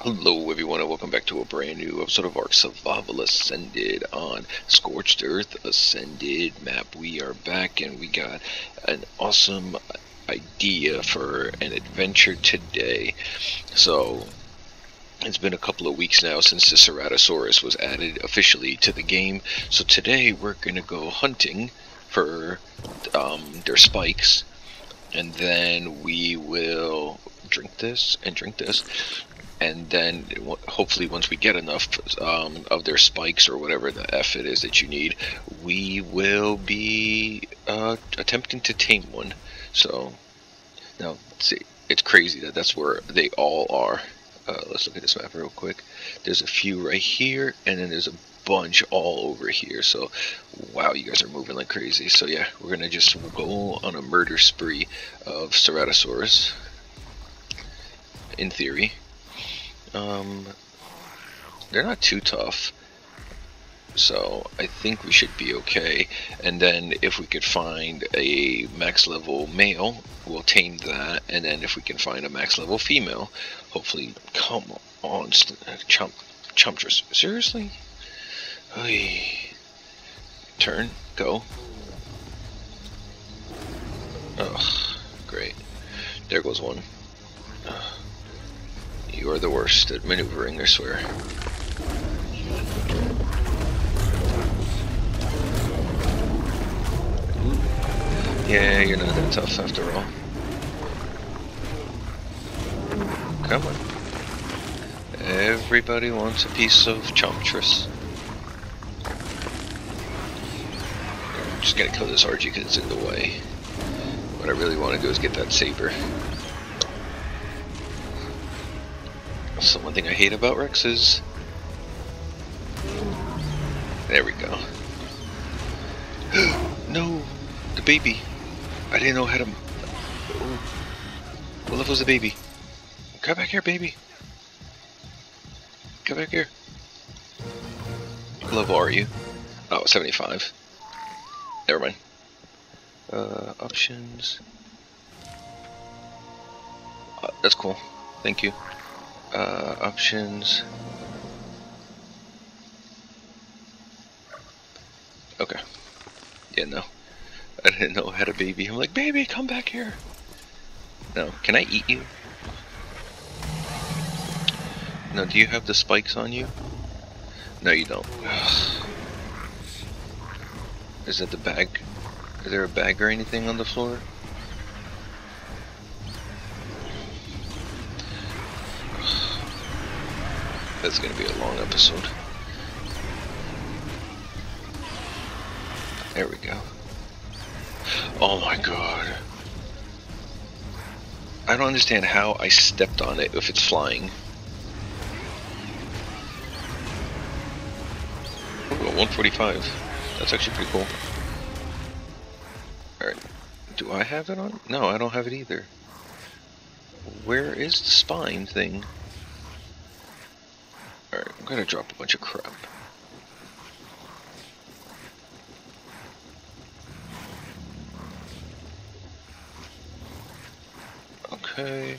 Hello everyone and welcome back to a brand new episode of Ark Survival Ascended on Scorched Earth Ascended map. We are back and we got an awesome idea for an adventure today. So it's been a couple of weeks now since the Ceratosaurus was added officially to the game. So today we're going to go hunting for their spikes, and then we will drink this and drink this. And then, hopefully, once we get enough of their spikes or whatever the F it is that you need, we will be attempting to tame one. So, now, see, it's crazy that that's where they all are. Let's look at this map real quick. There's a few right here, and then there's a bunch all over here. So, wow, you guys are moving like crazy. So, yeah, we're going to just go on a murder spree of Ceratosaurus, in theory. They're not too tough, so I think we should be okay. And then if we could find a max level male, we'll tame that. And then if we can find a max level female, hopefully, come on, Chomptress, seriously? Oy. Turn, go. Ugh, great. There goes one. Ugh. You are the worst at maneuvering, I swear. Yeah, you're not that tough after all. Come on. Everybody wants a piece of Chomptress. I'm just gonna kill this RG because it's in the way. What I really want to do is get that saber. So one thing I hate about Rex is... There we go. No! The baby! I didn't know how to... What level's the baby? Come back here, baby! Come back here! What level are you? Oh, 75. Never mind. Options... that's cool. Thank you. Options. Okay. Yeah, no. I didn't know I had a baby. I'm like, baby, come back here. No. Can I eat you? No, do you have the spikes on you? No, you don't. Ugh. Is that the bag? Is there a bag or anything on the floor? That's gonna be a long episode. There we go. Oh my god. I don't understand how I stepped on it if it's flying. Ooh, 145. That's actually pretty cool. Alright. Do I have it on? No, I don't have it either. Where is the spine thing? Alright, I'm gonna drop a bunch of crap. Okay.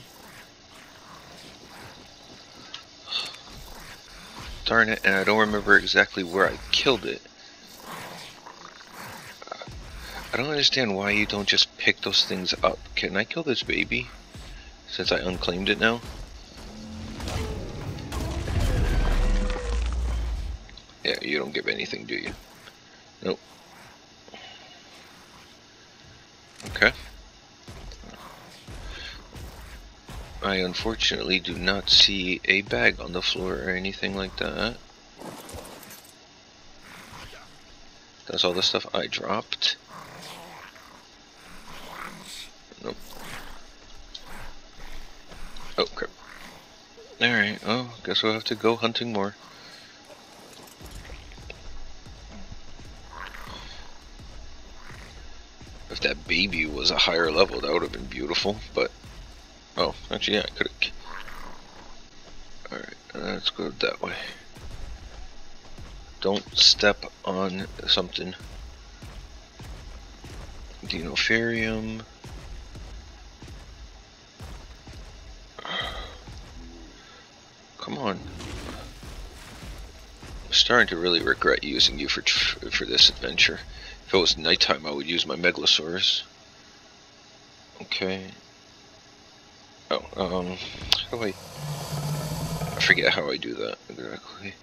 Darn it, and I don't remember exactly where I killed it. I don't understand why you don't just pick those things up. Can I kill this baby? Since I unclaimed it now? Yeah, you don't give anything, do you? Nope. Okay. I unfortunately do not see a bag on the floor or anything like that. That's all the stuff I dropped. Nope. Oh, crap. Alright, oh, guess we'll have to go hunting more. If that baby was a higher level, that would have been beautiful, but... Oh, actually, yeah, I could have... Alright, let's go that way. Don't step on something. Dinotherium. come on. I'm starting to really regret using you for this adventure. If it was nighttime, I would use my Megalosaurus. Okay. Oh, how do I forget how I do that exactly.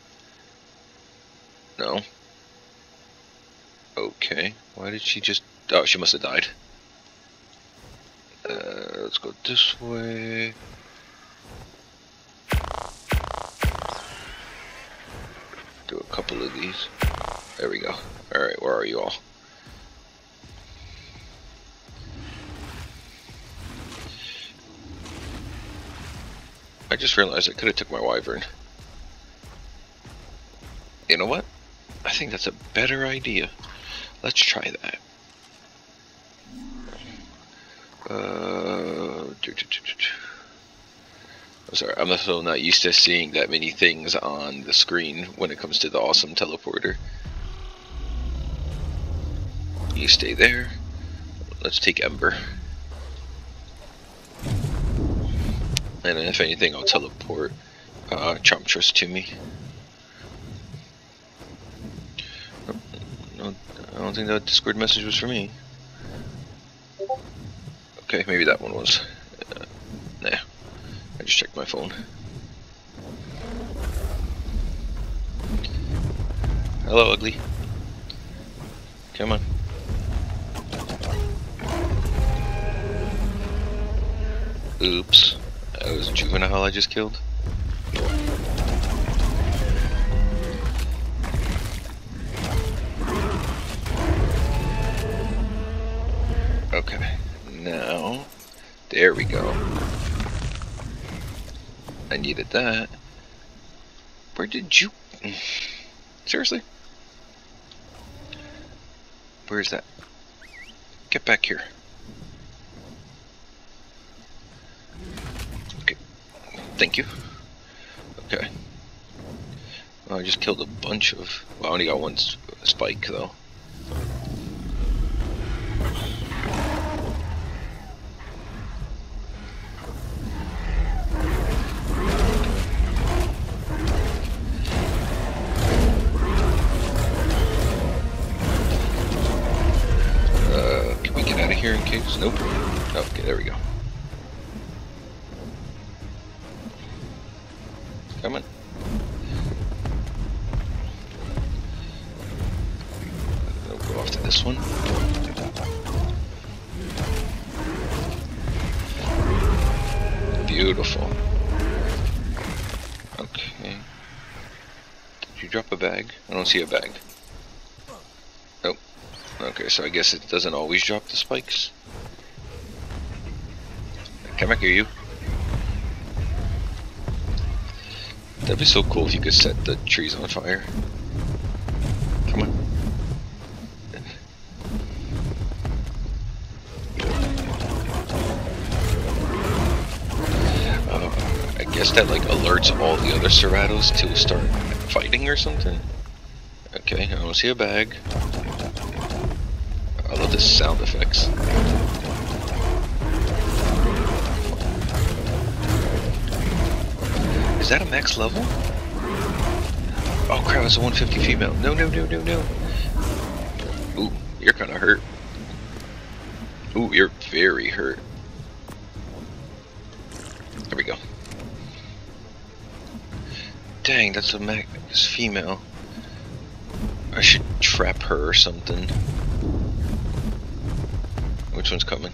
No. Okay. Why did she just... Oh, she must have died. Let's go this way. Do a couple of these. There we go. Alright, where are you all? I just realized I could have took my wyvern. You know what? I think that's a better idea. Let's try that. I'm sorry, I'm also not used to seeing that many things on the screen when it comes to the awesome teleporter. You stay there. Let's take Ember. And if anything, I'll teleport Chomptress to me. No, I don't think that Discord message was for me. Okay, maybe that one was. Nah, I just checked my phone. Hello, ugly. Come on. Oops. That was a juvenile I just killed. Okay, now, there we go. I needed that. Where did you... Seriously? Where is that? Get back here. Thank you. Okay. Well, I just killed a bunch of... Well, I only got one spike, though. Can we get out of here in case? Nope. Okay, there we go. Come on. I'll go off to this one. Beautiful. Okay. Did you drop a bag? I don't see a bag. Nope. Okay, so I guess it doesn't always drop the spikes. Come back here, you. That'd be so cool if you could set the trees on fire. Come on. I guess that like alerts all the other Ceratos to start fighting or something. Okay, I don't see a bag. I love the sound effects. Is that a max level? Oh crap, it's a 150 female. No, no, no, no, no. Ooh, you're kinda hurt. Ooh, you're very hurt. There we go. Dang, that's a max female. I should trap her or something. Which one's coming?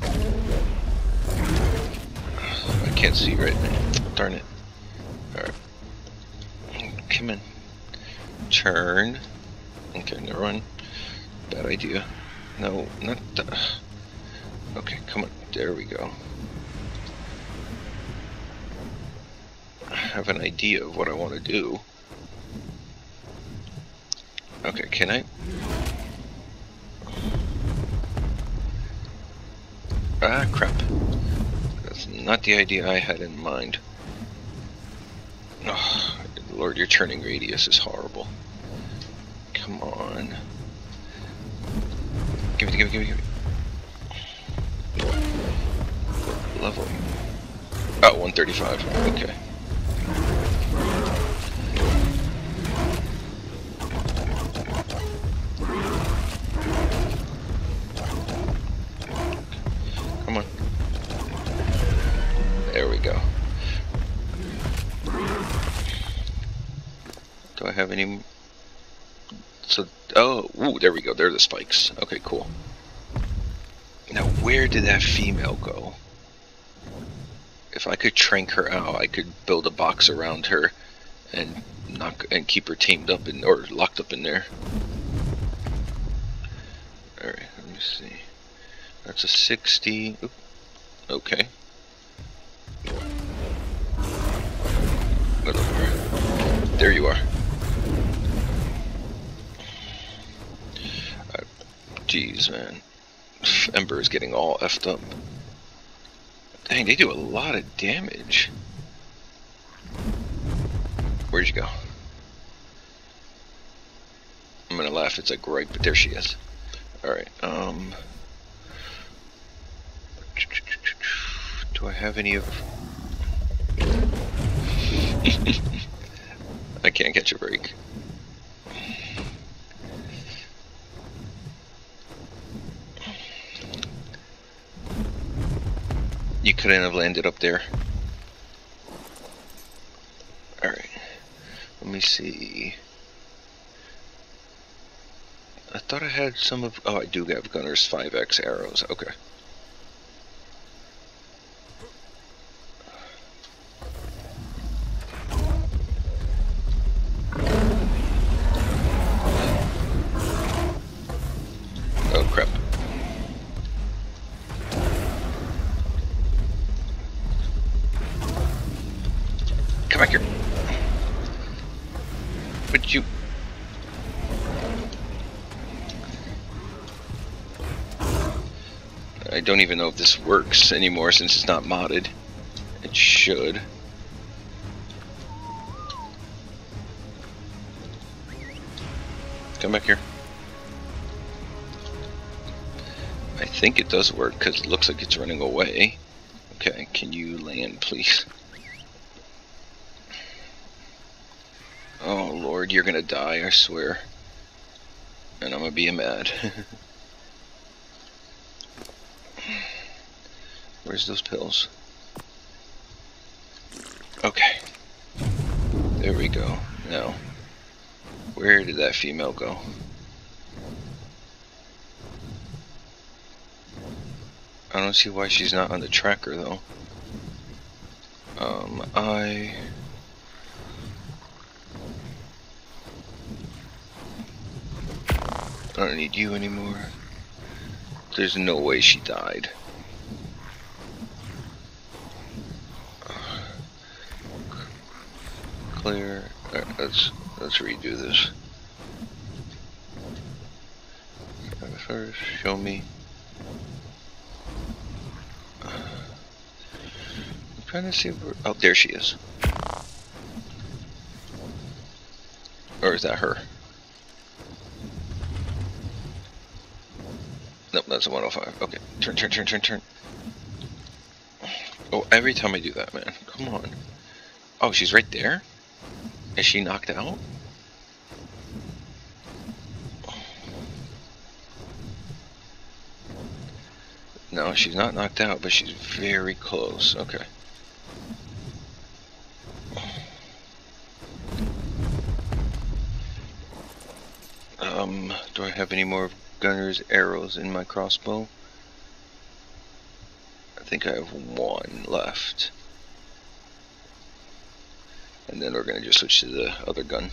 I can't see right now. Darn it. Alright. Come in. Turn. Okay, never mind. Bad idea. No, not the... Okay, come on. There we go. I have an idea of what I want to do. Okay, can I? Ah, crap. That's not the idea I had in mind. Oh, Lord, your turning radius is horrible. Come on. Give me, give me, give me, give me. Level. Oh, 135. Okay. Do I have any? So, oh, ooh, there we go. There are the spikes. Okay, cool. Now, where did that female go? If I could trank her out, I could build a box around her and keep her tamed up in, or locked up in there. All right, let me see. That's a 60. Oop. Okay. There you are. Jeez, man. Ember is getting all effed up. Dang, they do a lot of damage. Where'd you go? I'm gonna laugh, it's a gripe, but there she is. Alright, do I have any of... I can't catch a break. You couldn't have landed up there. Alright. Let me see. I thought I had some of... Oh, I do have Gunner's 5x arrows. Okay. I don't even know if this works anymore since it's not modded. It should. Come back here. I think it does work because it looks like it's running away. Okay, can you land, please? Oh Lord, you're gonna die, I swear. And I'm gonna be mad. Where's those pills? Okay. There we go. Now, where did that female go? I don't see why she's not on the tracker, though. I don't need you anymore. There's no way she died. Clear. All right, let's redo this. First, show me. I'm trying to see where. Oh, there she is. Or is that her? Nope, that's a 105. Okay, turn. Oh, every time I do that, man. Come on. Oh, she's right there? Is she knocked out? No, she's not knocked out, but she's very close. Okay. Do I have any more Gunner's arrows in my crossbow? I think I have one left. And then we're going to just switch to the other gun.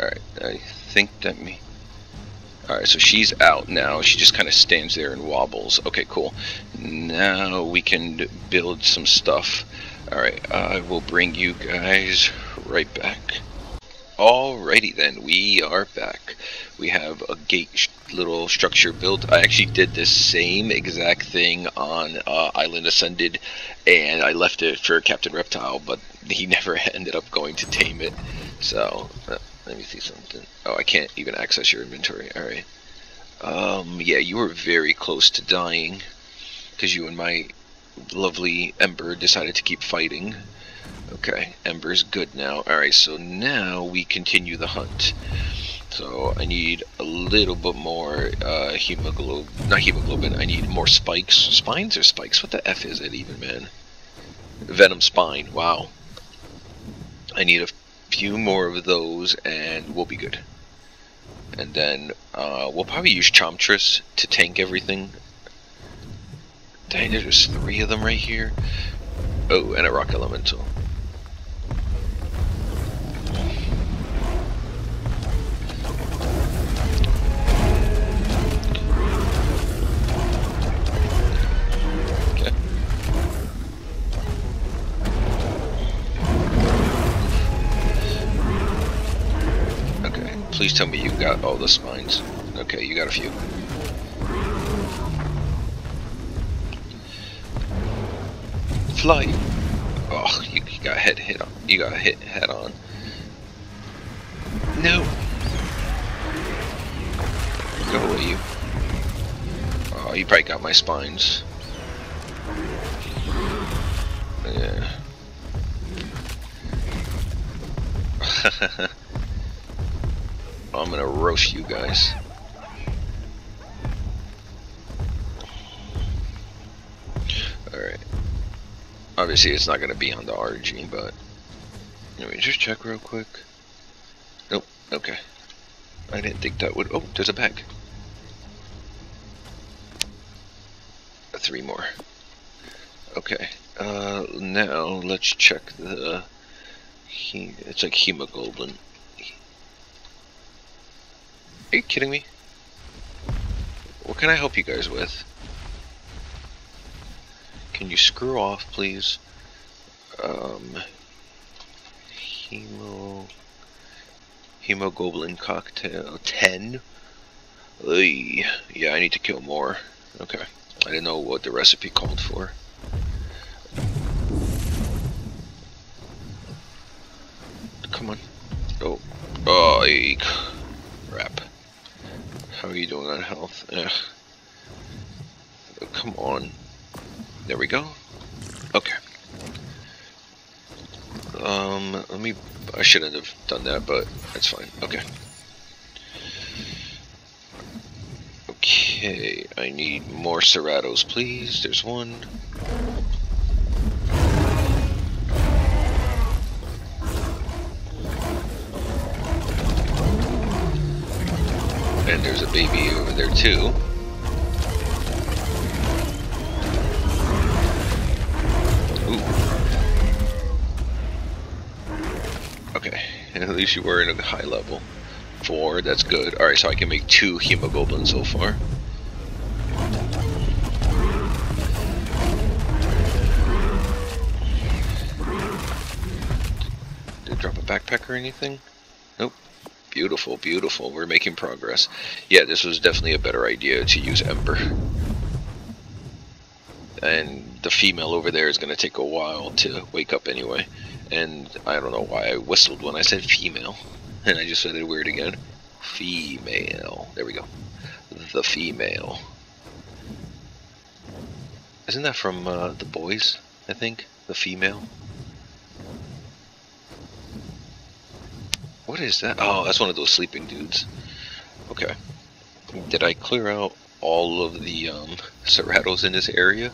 Alright, I think that me... Alright, so she's out now. She just kind of stands there and wobbles. Okay, cool. Now we can build some stuff. Alright, I will bring you guys right back. Alrighty then, we are back. We have a gate little structure built. I actually did the same exact thing on Island Ascended, and I left it for Captain Reptile, but he never ended up going to tame it. So, let me see something. Oh, I can't even access your inventory. Alright. Yeah, you were very close to dying, because you and my lovely Ember decided to keep fighting. Okay, Ember's good now. Alright, so now we continue the hunt. So I need a little bit more hemoglobin, not hemoglobin, I need more spikes. Spines or spikes? What the F is it even, man? Venom spine, wow. I need a few more of those and we'll be good. And then we'll probably use Chomptress to tank everything. Dang, there's three of them right here. Oh, and a rock elemental. Please tell me you got all the spines. Okay, you got a few. Fly! Oh, you got head hit on. You got hit head on. No. Go away, you. Oh, you probably got my spines. Yeah. I'm gonna roast you guys. Alright. Obviously it's not gonna be on the RG, but let me just check real quick. Nope, okay. I didn't think that would. Oh, there's a bag. Three more. Okay. Now let's check the it's like hemoglobin. Are you kidding me? What can I help you guys with? Can you screw off, please? Hemoglobin cocktail 10. Yeah, I need to kill more. Okay, I didn't know what the recipe called for. Come on. Oh, oh, crap. How are you doing on health? Ugh. Oh, come on. There we go. Okay. Let me... I shouldn't have done that, but that's fine. Okay. Okay, I need more Ceratosaurus, please. There's one. And there's a baby over there too. Ooh. Okay, and at least you were in a high level. 4, that's good. Alright, so I can make 2 hemoglobin so far. Did I drop a backpack or anything? Nope. Beautiful, beautiful. We're making progress. Yeah, this was definitely a better idea to use Ember. And the female over there is going to take a while to wake up anyway. And I don't know why I whistled when I said female. And I just said it weird again. Female. There we go. The female. Isn't that from The Boys, I think? The female. What is that? Oh, that's one of those sleeping dudes. Okay. Did I clear out all of the Ceratosaurus in this area?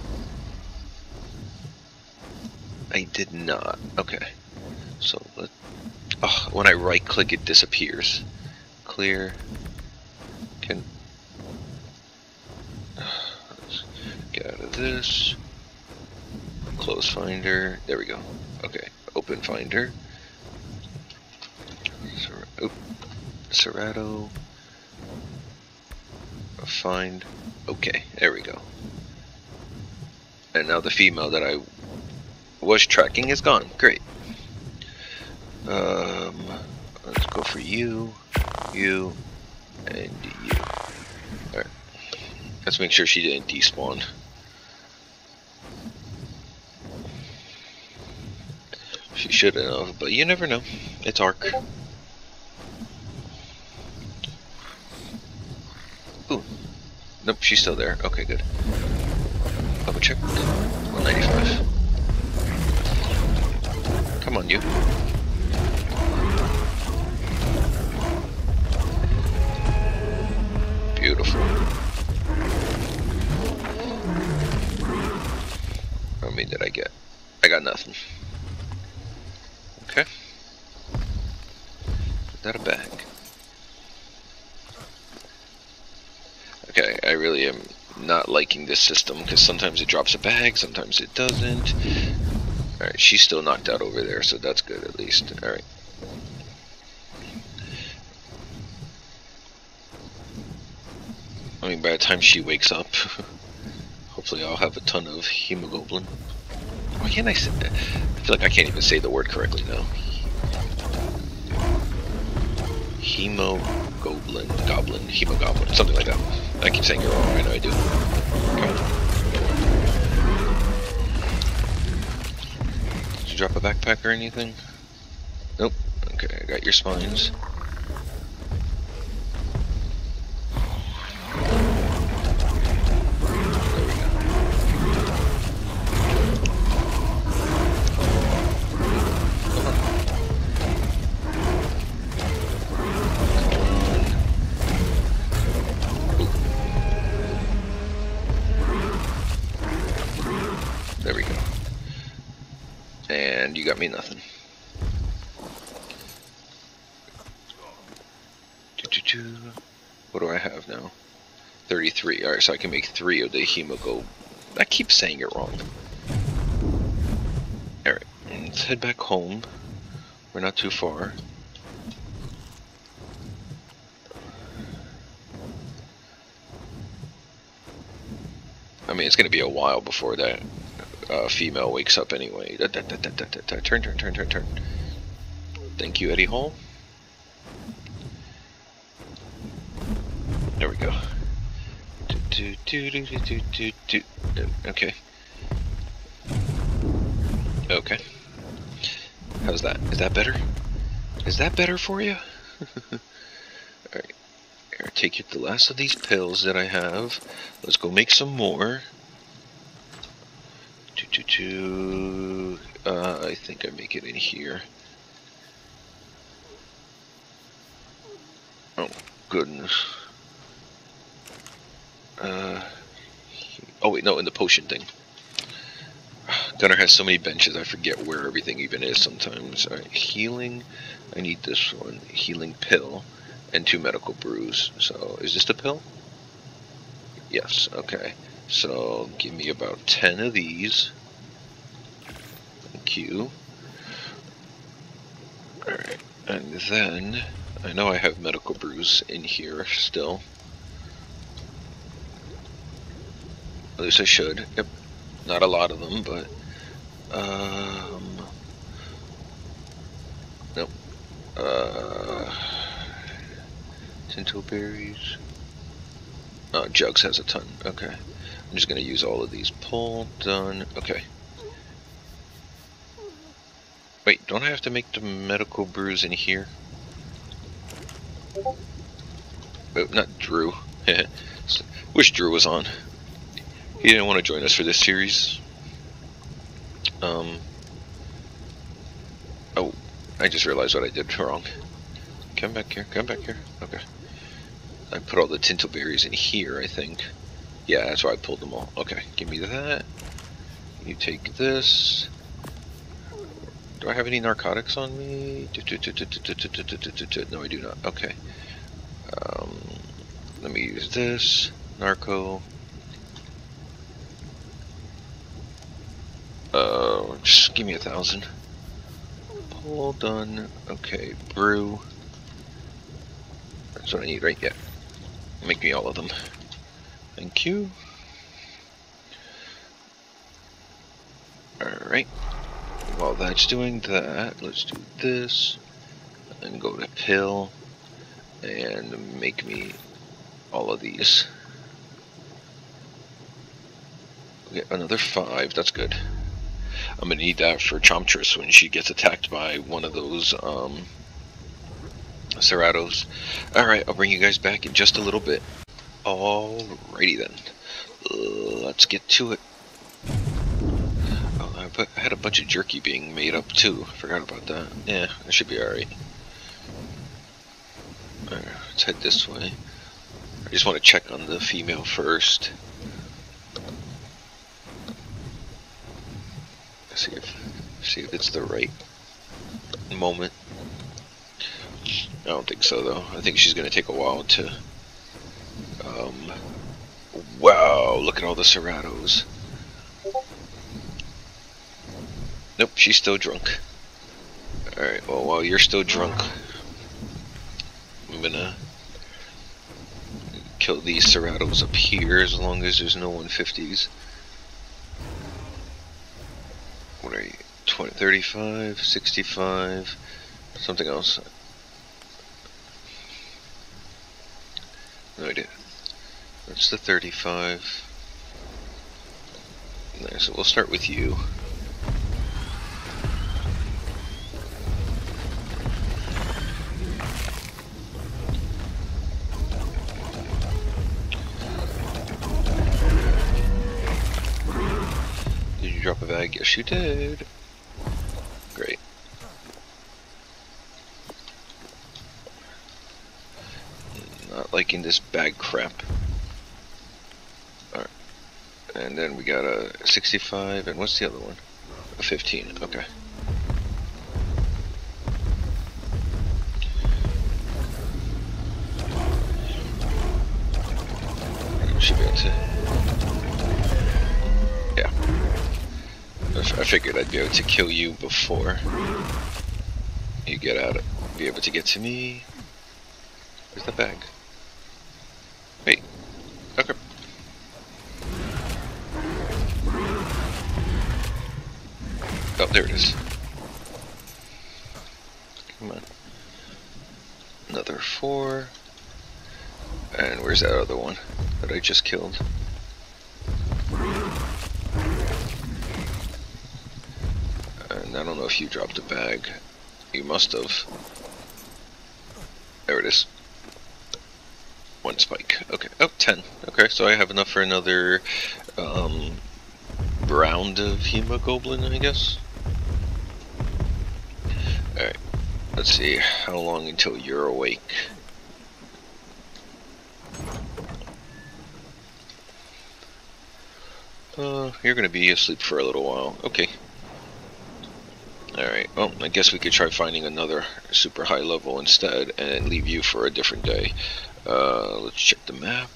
I did not. Okay. So, oh, when I right click it disappears. Clear. Can... Let's get out of this. Close finder. There we go. Okay. Open finder. Oh, Ceratosaurus, find, okay, there we go. And now the female that I was tracking is gone, great. Let's go for you, you, and you. Alright, let's make sure she didn't despawn. She shouldn't have, but you never know, it's Ark. Nope, she's still there. Okay, good. Double check. 195. Come on, you. many did I get? I got nothing. Okay. Put that back. Okay, I really am not liking this system because sometimes it drops a bag, sometimes it doesn't. Alright, she's still knocked out over there, so that's good at least. Alright. I mean, by the time she wakes up, hopefully I'll have a ton of hemoglobin. Why can't I say that? I feel like I can't even say the word correctly now. Hemoglobin, goblin, hemoglobin, something like that. I keep saying it wrong, I know I do. Okay. Did you drop a backpack or anything? Nope. Okay, I got your spines. And you got me nothing. What do I have now? 33. Alright, so I can make 3 of the hemoglobin. I keep saying it wrong. Alright, let's head back home. We're not too far. I mean, it's going to be a while before that female wakes up anyway. Turn. Thank you, Eddie Hall. There we go. Okay. Okay. How's that? Is that better? Is that better for you? Alright. Here, take the last of these pills that I have. Let's go make some more. I think I make it in here. Oh, goodness. Oh wait, no, in the potion thing. Gunner has so many benches, I forget where everything even is sometimes. Alright, healing. I need this one. Healing pill. And 2 medical brews. So, is this the pill? Yes, okay. So, give me about 10 of these. Thank you. Alright, and then, I know I have medical brews in here still. At least I should. Yep. Not a lot of them, but... Nope. Tintoberries. Oh, Jugs has a ton. Okay. I'm just going to use all of these. Pull, done. Okay. Wait, don't I have to make the medical brews in here? Oh, not Drew. Wish Drew was on. He didn't want to join us for this series. Oh, I just realized what I did wrong. Come back here, come back here. Okay. I put all the Tintoberries in here, I think. Yeah, that's why I pulled them all. Okay, give me that. You take this. Do I have any narcotics on me? No, I do not. Okay. Let me use this. Narco. Just give me 1,000. Pull, done. Okay, brew. That's what I need, right? Yeah. Make me all of them. Thank you. Alright. While that's doing that, let's do this. And go to pill. And make me all of these. Okay, another 5. That's good. I'm going to need that for Chomptress when she gets attacked by one of those Ceratosaurus. Alright, I'll bring you guys back in just a little bit. Alrighty then. Let's get to it. Oh, I had a bunch of jerky being made up too. Forgot about that. Yeah, that should be alright. Alright, let's head this way. I just want to check on the female first. See if it's the right moment. I don't think so, though. I think she's gonna take a while to. Wow! Look at all the Ceratos. Nope, she's still drunk. All right. Well, while you're still drunk, I'm gonna kill these Ceratos up here as long as there's no 150s. What are you? 20, 35, 65, something else. No idea. That's the 35. Nice. So we'll start with you. Did you drop a bag? Yes, you did. Great. Not liking this bag crap. And then we got a 65, and what's the other one? A 15, okay. Should be able to... Yeah. I figured I'd be able to kill you before you get out of... Be able to get to me. Where's the bag? Wait. Okay. Oh, there it is. Come on. Another 4. And where's that other one that I just killed? And I don't know if you dropped a bag. You must have. There it is. 1 spike. Okay. Oh, 10. Okay, so I have enough for another round of hemoglobin, I guess. Alright, let's see how long until you're awake. You're gonna be asleep for a little while. Okay. Alright, well, I guess we could try finding another super high level instead and leave you for a different day. Let's check the map.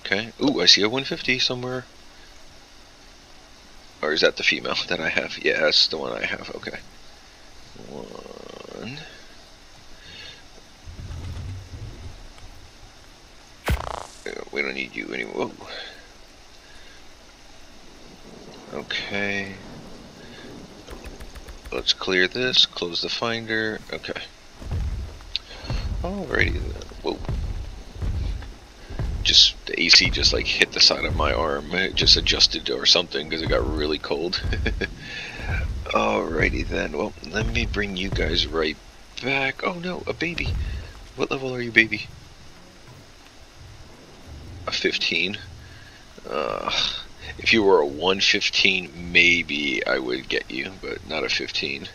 Okay. Ooh, I see a 150 somewhere. Or is that the female that I have? Yeah, that's the one I have. Okay. 1. We don't need you anymore. Okay. Let's clear this. Close the finder. Okay. Alrighty then. Whoa. Just the AC just like hit the side of my arm. It just adjusted or something because it got really cold. Alrighty then. Well, let me bring you guys right back. Oh no, a baby. What level are you, baby? A 15. If you were a 115, maybe I would get you, but not a 15.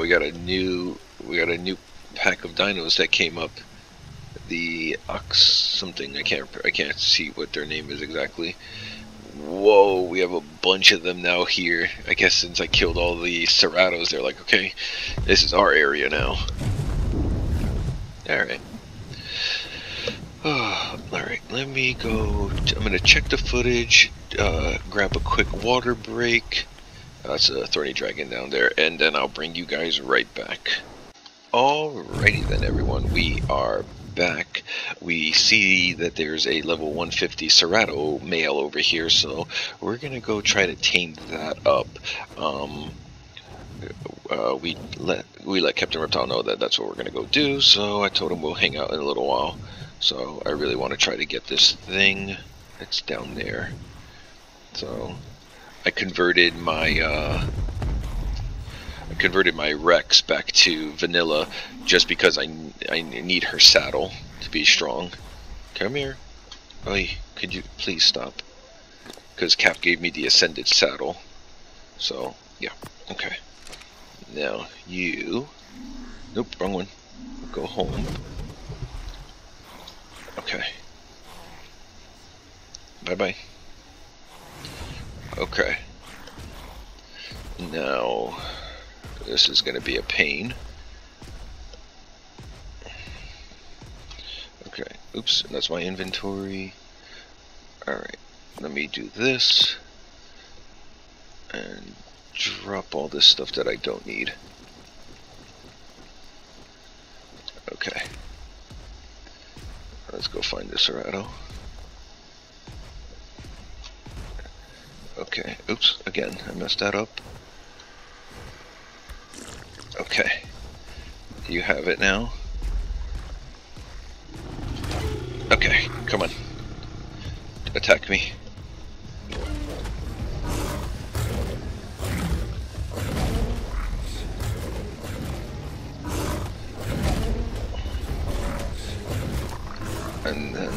We got a new pack of dinos that came up. The Ox something, I can't see what their name is exactly. Whoa, we have a bunch of them now here. I guess since I killed all the Ceratos, they're like, okay, this is our area now. Alright. Alright, let me go. I'm gonna check the footage, grab a quick water break. That's a thorny dragon down there, and then I'll bring you guys right back. Alrighty then, everyone, we are back. We see that there's a level 150 Cerato male over here, so we're gonna go try to tame that up. We let Captain Reptile know that that's what we're gonna go do, so I told him we'll hang out in a little while. So I really want to try to get this thing that's down there. So I converted my Rex back to vanilla just because I need her saddle to be strong. Come here. Oy, could you please stop? Because Cap gave me the Ascended saddle. So, yeah. Okay. Now, you... Nope, wrong one. Go home. Okay. Bye-bye. Okay. Now, this is going to be a pain. Okay, oops, and that's my inventory. Alright, let me do this. And drop all this stuff that I don't need. Okay. Let's go find the Ceratosaurus. Okay, oops, again, I messed that up. Okay. You have it now. Okay, come on. Attack me. And then...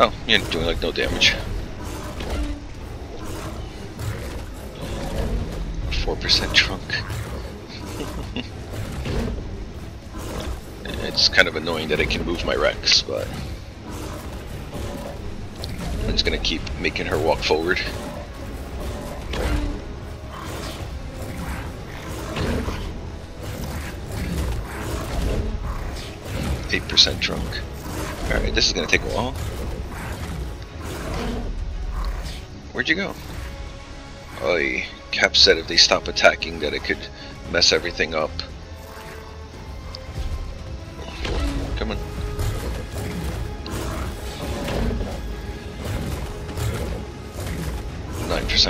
oh, you're doing like no damage. 4% trunk. It's kind of annoying that it can move my Rex, but... I'm just gonna keep making her walk forward. Okay. 8% drunk. Alright, this is gonna take a while. Where'd you go? Oi, Cap said if they stop attacking that it could mess everything up. Come on.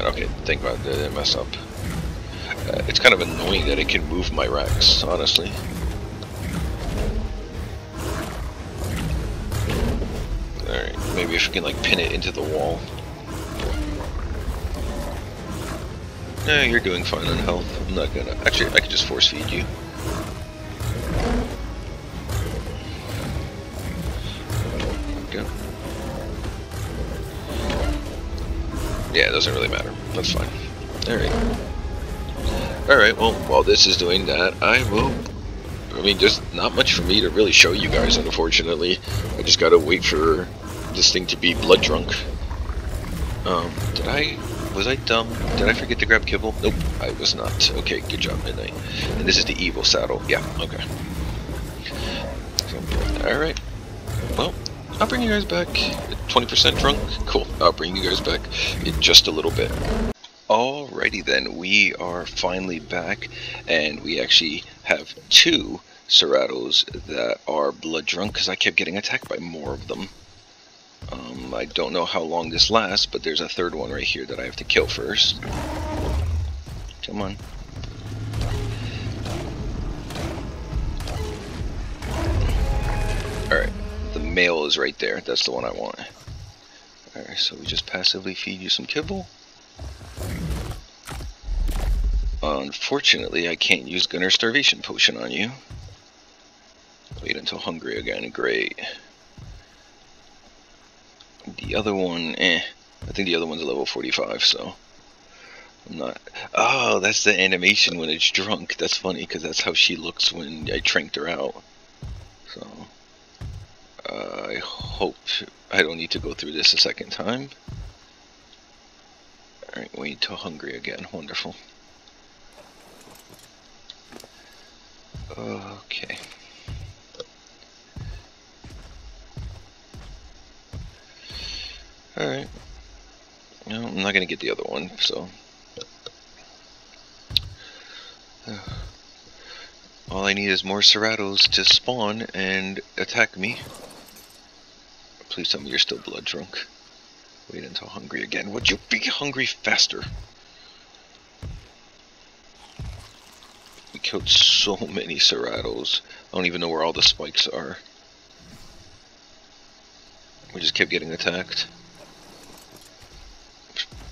Okay, think about the mess up. It's kind of annoying that it can move my Rex, honestly. Alright, maybe if we can like pin it into the wall. No, you're doing fine on health. I'm not gonna. Actually, I could just force feed you. Yeah, it doesn't really matter. That's fine. Alright. Alright, well, while this is doing that, I will... I mean, there's not much for me to really show you guys, unfortunately. I just gotta wait for this thing to be blood drunk. Was I dumb? Did I forget to grab kibble? Nope, I was not. Okay, good job, Midnight. And this is the evil saddle. Yeah, okay. So, alright. Well... I'll bring you guys back. 20% drunk? Cool. I'll bring you guys back in just a little bit. Alrighty then, we are finally back, and we actually have two Ceratosaurus that are blood drunk because I kept getting attacked by more of them. I don't know how long this lasts, but there's a third one right here that I have to kill first. Come on. Alright. The male is right there. That's the one I want. Alright, so we just passively feed you some kibble. Unfortunately, I can't use Gunner's Starvation Potion on you. Wait until hungry again. Great. The other one, eh. I think the other one's level 45, so... I'm not... Oh, that's the animation when it's drunk. That's funny, because that's how she looks when I tranked her out. So... I hope I don't need to go through this a second time. Alright, wait till hungry again. Wonderful. Okay. Alright. No, I'm not going to get the other one, so... all I need is more Ceratosaurus to spawn and attack me. Please tell me you're still blood drunk. Wait until hungry again. Would you be hungry faster? We killed so many Ceratosaurus. I don't even know where all the spikes are. We just kept getting attacked.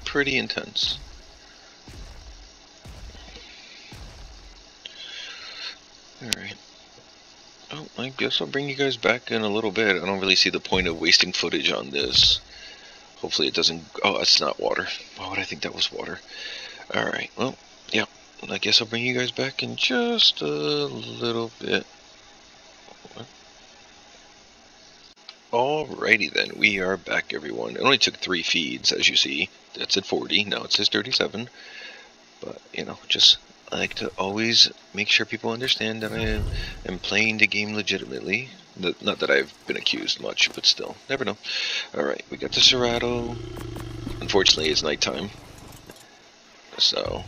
Pretty intense. Alright. Oh, I guess I'll bring you guys back in a little bit. I don't really see the point of wasting footage on this. Hopefully it doesn't... oh, it's not water. Why would I think that was water? Alright, well, yeah. I guess I'll bring you guys back in just a little bit. Alrighty then, we are back everyone. It only took 3 feeds, as you see. That's at 40, now it says 37. But, you know, just I like to always make sure people understand that I am playing the game legitimately. Not that I've been accused much, but still, never know. Alright, we got the Ceratosaurus. Unfortunately, it's nighttime. So,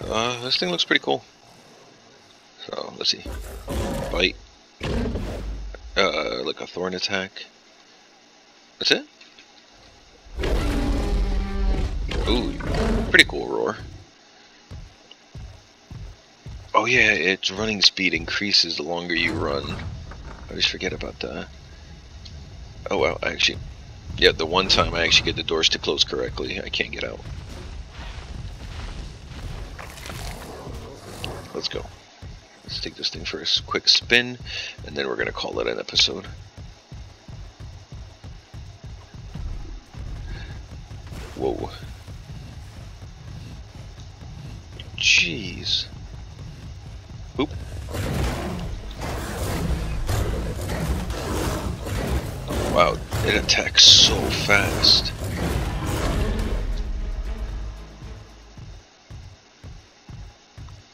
this thing looks pretty cool. So, let's see. Bite. Like a thorn attack. That's it? Ooh, pretty cool roar. Oh yeah, its running speed increases the longer you run. I just forget about that. Oh wow, actually, yeah, the one time I actually get the doors to close correctly, I can't get out. Let's go. Let's take this thing for a quick spin, and then we're going to call it an episode. Whoa. Jeez. Oop. Wow, it attacks so fast.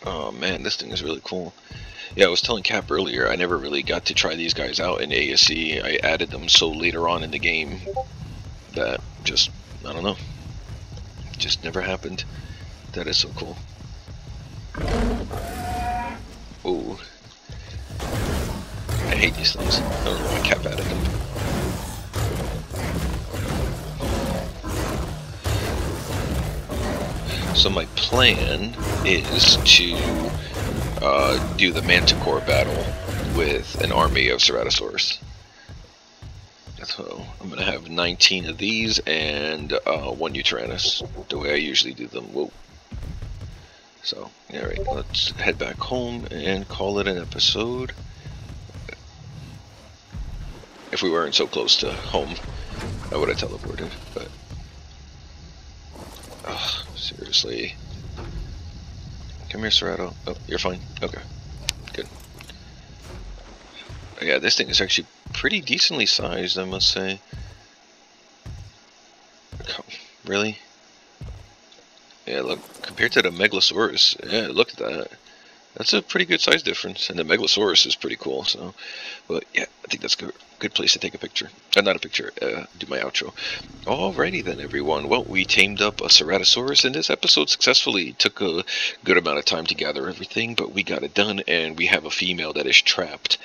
Oh man, this thing is really cool. Yeah, I was telling Cap earlier, I never really got to try these guys out in ASE. I added them so later on in the game that just, I don't know, just never happened. That is so cool. Ooh. I hate these things. I don't know why Cap added them. So my plan is to do the Manticore battle with an army of Ceratosaurus. So I'm gonna have 19 of these and 1 Uteranus, the way I usually do them. Whoa. So, alright, let's head back home and call it an episode. If we weren't so close to home, I would have teleported, but... Ugh, seriously. Come here, Ceratosaurus. Oh, you're fine. Okay. Good. Yeah, this thing is actually pretty decently sized, I must say. Really? Yeah, look, compared to the Megalosaurus, yeah, look at that. That's a pretty good size difference, and the Megalosaurus is pretty cool, so... But, yeah, I think that's a good place to take a picture. Not a picture, do my outro. Alrighty then, everyone. Well, we tamed up a Ceratosaurus in this episode successfully. It took a good amount of time to gather everything, but we got it done, and we have a female that is trapped.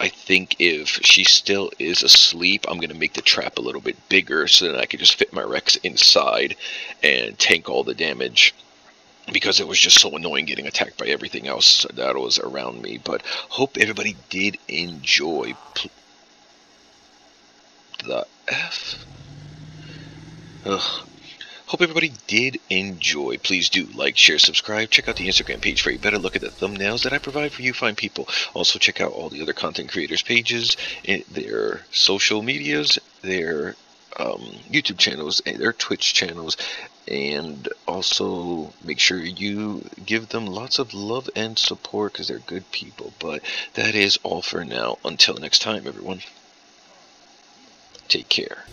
I think if she still is asleep, I'm going to make the trap a little bit bigger so that I can just fit my Rex inside and tank all the damage. Because it was just so annoying getting attacked by everything else that was around me. But hope everybody did enjoy. The F? Ugh. Hope everybody did enjoy. Please do like, share, subscribe. Check out the Instagram page for a better look at the thumbnails that I provide for you fine people. Also check out all the other content creators' pages, their social medias, their YouTube channels, their Twitch channels, and also make sure you give them lots of love and support because they're good people. But that is all for now. Until next time, everyone. Take care.